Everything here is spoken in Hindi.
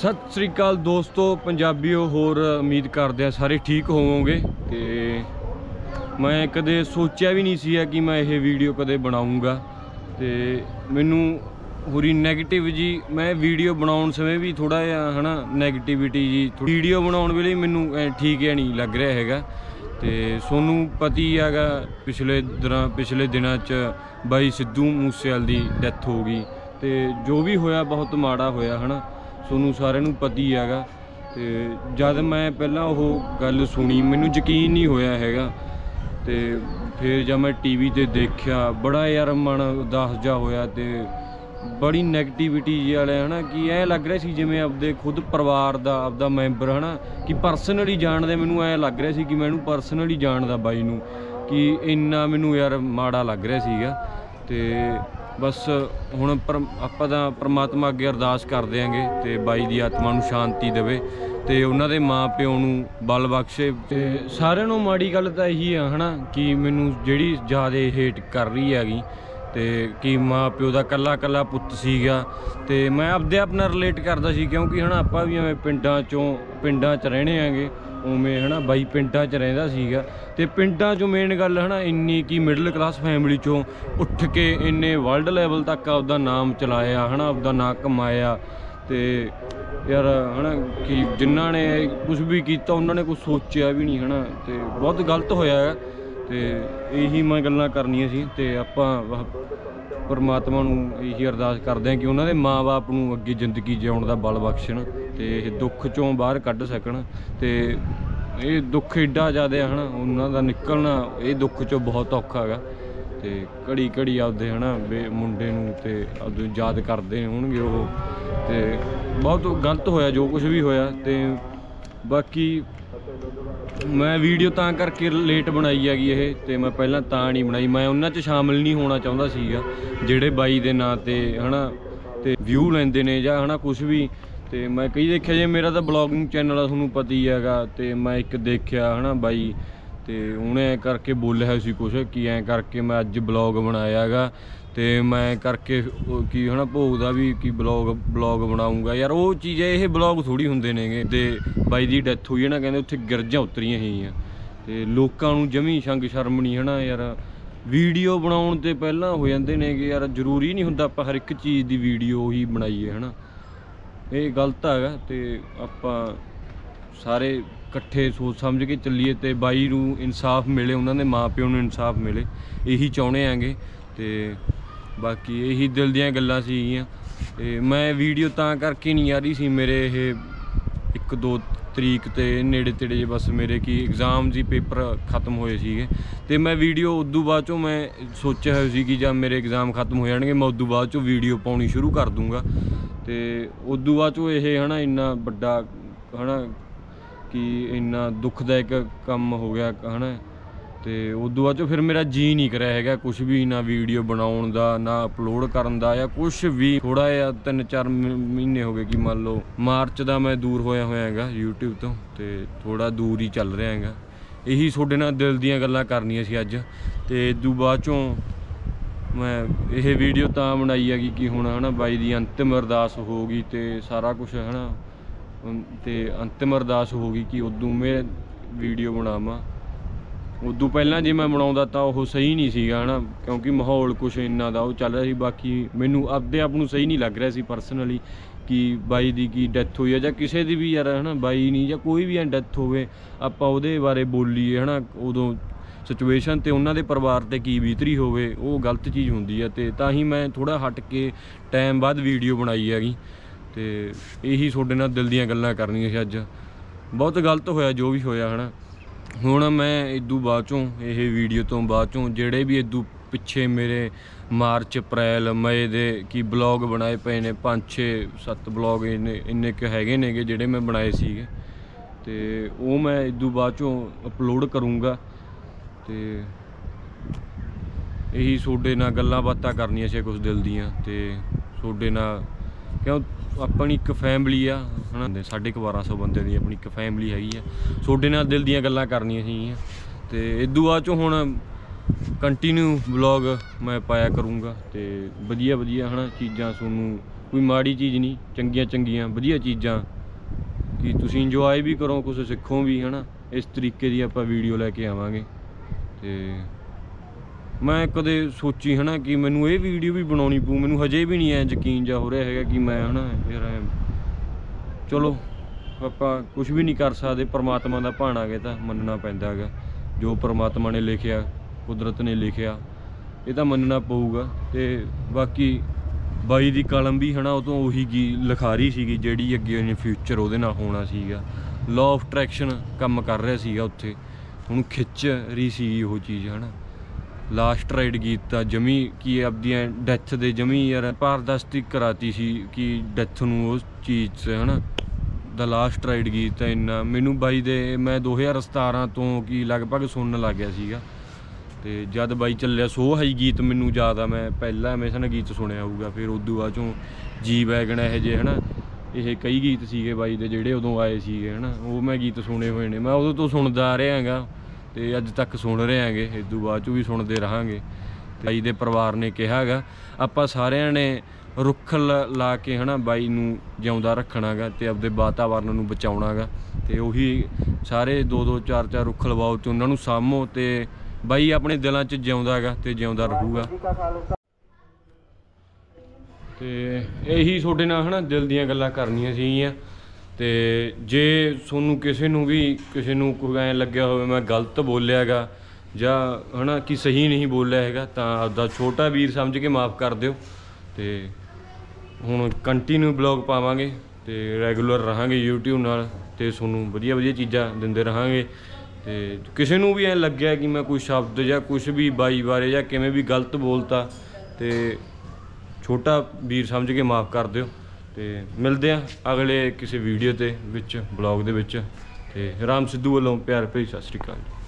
सत श्री अकाल दोस्तों पंजाबियों, होर उम्मीद करते हैं सारे ठीक होवोंगे। तो मैं कदे सोचा भी नहीं सी कि मैं यह वीडियो कदे बनाऊँगा। तो मैनू होरी नैगेटिव जी, मैं वीडियो बनाने समय भी थोड़ा जहा है ना नैगेटिविटी जी, वीडियो बनाने वेले मैनू ठीक है नहीं लग रहा हैगा। तो सोनू पता ही हैगा पिछले दिनों बाई सिद्धू मूसेवाले की डैथ हो गई। तो जो भी होया बहुत माड़ा होया है ना, सोनू सारे पता ही हैगा। तो जब मैं पहला वो गल सुनी मैनू यकीन नहीं होया हैगा। तो फिर जब मैं टीवी ते देखा बड़ा यार मन उदास जा होया। तो बड़ी नैगेटिविटी जी वाले है ना कि ऐ लग रहा सी जिवें आपदे खुद परिवार का आपदा मैंबर है ना कि परसनली जानदा। मैनू ऐ लग रहा सी कि मैनू परसनली जानदा बाई नू कि इन्ना मैनू यार माड़ा लग रहा सीगा। ते बस हुण आपां तां परमात्मा अगे अरदास करदे आंगे ते बाई दी आत्मा नू शांति देवे ते उन्हां दे माँ प्यो नू बल बख्शे। ते सारेयां नू माड़ी गल तां इही आ है ना कि मैनू जिहड़ी ज़्यादा हेट कर रही हैगी ते कि माँ प्यो का कला कला पुत्त सीगा। ते मैं आपदे आप नाल रिलेट करता सी क्योंकि है ना आपां भी एवें पिंडां च रहने आंगे, उवें है ना बाई पिंडां च रहिंदा सीगा। ते पिंडां चों मेन गल है ना इन्नी कि मिडल क्लास फैमिली चों उठ के इन्ने वर्ल्ड लैवल तक आपदा नाम चलाया है ना, आपदा नाम कमाया। ते यार है ना कि जिन्हां ने कुछ भी किया उन्होंने कुछ सोचा भी नहीं है ना, तो बहुत गलत होया है। तो यही मैं गल्लां करनियां सी। ते आपां परमात्मा नू यही अरदास करदे आं कि उन्हां दे माँ बाप नू अग्गे जिंदगी जिउण दा बल बख्शण ते दुख चों बाहर कढ सकण। ते ये दुख एडा ज़्यादा है ना, उन्हां दा निकलना ये दुख चों बहुत औखा हैगा। ते घड़ी घड़ी आपदे है ना मुंडे नू ते आपदे याद करदे होणगे ओह। ते बहुत गलत होया जो कुछ भी होया। ते बाकी मैं वीडियो तां करके लेट बनाई हैगी ये, तो मैं पहला तां नहीं बनाई, मैं उन्हां च शामिल नहीं होना चाहुंदा सीगा जिहड़े बाई दे नां ते है ना ते व्यू लैंदे ने जां है ना कुछ भी। तो मैं कई देखिया जे मेरा तो ब्लॉगिंग चैनल आ तुहानूं पता ही हैगा। तो मैं एक देखिया है ना बाई तो उन्हें करके बोलिया है उसी कुछ कि ऐ करके मैं अज ब्लॉग बनाया हैगा। तो मैं करके कि है ना भोग का भी कि ब्लॉग बनाऊँगा यार, वो चीज़ है ये ब्लॉग थोड़ी होंगे ने। तो बाई की डैथ हुई है ना, कहें उत्थे गिरजा उतरिया ही। तो लोगों जमी शंग शर्म नहीं है ना यार, वीडियो बनाने तो पहला हो जाते ने कि यार जरूरी नहीं होंगे आप हर एक चीज़ की वीडियो ही बनाईए है ना, ये गलत है। तो आप सारे इकट्ठे सोच समझ के चलीए तो बाई नू इंसाफ मिले, उन्होंने माँ प्यो नू इंसाफ मिले, यही चाहते आंगे। तो बाकी यही दिल दियां गल्लां सीगियां। मैं वीडियो तां करके नहीं आ रही सी, मेरे ये 1-2 तरीक ते नेड़े तेड़े जे बस मेरे कि एग्जाम जी पेपर खत्म होए सीगे। तो मैं वीडियो उदू बाद चों मैं सोचा हो सी कि जब मेरे एग्जाम खत्म हो जाएंगे मैं उदू बाद चों वीडियो पाउणी शुरू कर दूँगा। तो उदू बाद चों ये है ना इन्ना बड़ा है ना कि इन्ना दुखदायक कम हो गया है ना। तो उदू बाद फिर मेरा जी नहीं करा है कुछ भी, ना वीडियो बनाने का ना अपलोड करन दा या कुछ भी। थोड़ा या 3-4 महीने हो गए कि मान लो मार्च का मैं दूर होया होया यूट्यूब तो, थोड़ा दूर ही चल रहा है। यही थोड़े ना दिल दियां गल्लां करनियां सी अज। तो उदू बाद मैं यह वीडियो तां बनाई हैगी कि हुण है ना बाई दी अंतिम अरदास हो गई तो सारा कुछ है ना। तो अंतिम अरदास हो गई कि उदू मैं वीडियो बनावां, उदू पहला जे मैं बनाता तो वह सही नहीं सीगा है ना क्योंकि माहौल कुछ इन्ना दा वो चल रहा सी। बाकी मैनू आपदे आप नू सही नहीं लग रहा सी परसनली कि बाई दी की डैथ हुई है जां किसी दी भी यार है ना, बाई नहीं जां कोई भी डैथ होवे आपां उहदे बारे बोलीए है ना उदों सिचुएशन ते उन्हां दे परिवार ते की बीतरी होवे वो गलत चीज़ हुंदी है। ते तां ही मैं थोड़ा हट के टाइम बाद वीडियो बनाई हैगी। ते यही तुहाडे नाल दिल दियां गल्लां करनियां सी अज। बहुत गलत होया जो भी होया है ना। हुण मैं इदू बाद चों ये वीडियो तो बाद चों जिहड़े भी इदू पिछे मेरे मार्च अप्रैल मई दे कि ब्लॉग बनाए पे ने 5-6-7 ब्लॉग इन्ने क हैगे ने जिहड़े मैं बनाए सीगे। ते वो मैं इदू बाद चों अपलोड करूँगा। तो यही तुहाडे नाल गल्लां बातां करनियां सी कुछ दिल दियां। ते तुहाडे नाल क्यों अपनी एक फैमिली आ है ना, 1250 बंदे दी अपनी एक फैमिली हैगी आ, तुहाडे नाल दिल दियां गल्लां करनियां सीगियां। ते इदू बाद चों हुण कंटिन्यू ब्लॉग मैं पाया करूँगा तो वधिया वधिया है ना चीज़ा सूनू कोई माड़ी चीज़ नहीं चंगिया चंगिया वधिया चीज़ा कि तुसीं इंजॉय भी करो कुछ सीखो भी है ना इस तरीके की आपां वीडियो लैके आवांगे। तो मैं कदे सोची है ना कि मैनू ये वीडियो भी बनानी पू मैनू हजे भी नहीं है यकीन जा हो रहा है कि मैं है ना यार चलो आपां कुछ भी नहीं कर सकते परमात्मा दा भाणा गे तां मन्नना पैंदा है जो परमात्मा ने लिखिया कुदरत ने लिखिया ये तां मन्नना पऊगा। तो बाकी बाई दी कलम भी है ना उतों उही गी लिखारी सीगी जिहड़ी अगे इन फ्यूचर उहदे नाल होना सीगा लॉ ऑफ अट्रैक्शन काम कर रहा सीगा उत्थे हुण खिच रही सीगी ओह चीज़ है ना लास्ट राइड गीत जमी कि अपनी डैथ दे जमी यार पारदस्ती कराती सी कि डैथ नूं उस चीज़ है ना द लास्ट राइड गीत इन्ना मैनू बाई दे मैं 2017 तो कि लगभग सुन लग गया सीगा ते जद बाई चलिया सो हाई गीत मैनू ज़्यादा मैं पहला हमेशा ना गीत सुने होगा फिर उदू बाद चों जी वैगन यह जे है ना ये कई गीत सीगे बाई दे जिहड़े उदों आए सीगे है ना वो मैं गीत सुने हुए ने मैं उदों तो सुनदा आ रहा हैगा तो अज तक सुन रहे हैं इदू बाद भी सुनते रहेंगे। बाई दे परिवार ने कहा है आपां सारियां ने रुख ला के है ना बाई नूं जिउंदा रखना गा तो अपने वातावरण नूं बचाउणा गा तो उही सारे दो दो चार चार रुख लवाओ तो उन्हां नूं सामो तो बाई अपने दिलां च जिउंदा गा तो जिउंदा रहूगा। तो यही तुहाडे नाल है ना दिल दीआं गल्लां करनियां सीगीआं तो जे सोनू किसी भी किसी कोई ऐ लग्या हो मैं गलत बोलिया गा जा है ना कि सही नहीं बोलिया है तो आपका छोटा वीर समझ के माफ़ कर दिओ। तो हुण कंटिन्यू ब्लॉग पावांगे तो रेगुलर रहांगे यूट्यूब नाल ते सोनू वधिया वधिया चीज़ा दिंदे रहांगे। तो किसी भी ऐ लग्या कि मैं कोई शब्द या कुछ भी बाई बारे या किवें भी गलत बोलता तो छोटा वीर समझ के माफ़ कर दिओ। तो मिलते हैं अगले किसी वीडियो के ब्लॉग के राम सिद्धू वालों प्यार भरी सत श्री अकाल।